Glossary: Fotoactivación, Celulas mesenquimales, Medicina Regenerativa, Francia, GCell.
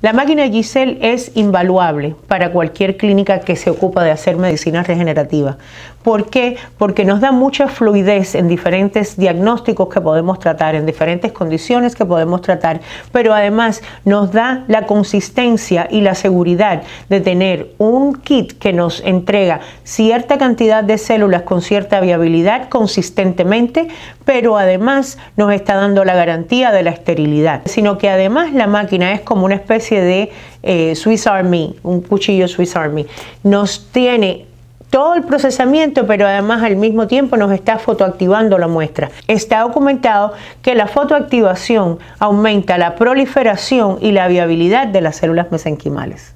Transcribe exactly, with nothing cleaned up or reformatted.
La máquina GCell es invaluable para cualquier clínica que se ocupa de hacer medicina regenerativa. ¿Por qué? Porque nos da mucha fluidez en diferentes diagnósticos que podemos tratar, en diferentes condiciones que podemos tratar, pero además nos da la consistencia y la seguridad de tener un kit que nos entrega cierta cantidad de células con cierta viabilidad consistentemente, pero además nos está dando la garantía de la esterilidad, sino que además la máquina es como una especie de eh, Swiss Army, un cuchillo Swiss Army. Nos tiene todo el procesamiento, pero además al mismo tiempo nos está fotoactivando la muestra. Está documentado que la fotoactivación aumenta la proliferación y la viabilidad de las células mesenquimales.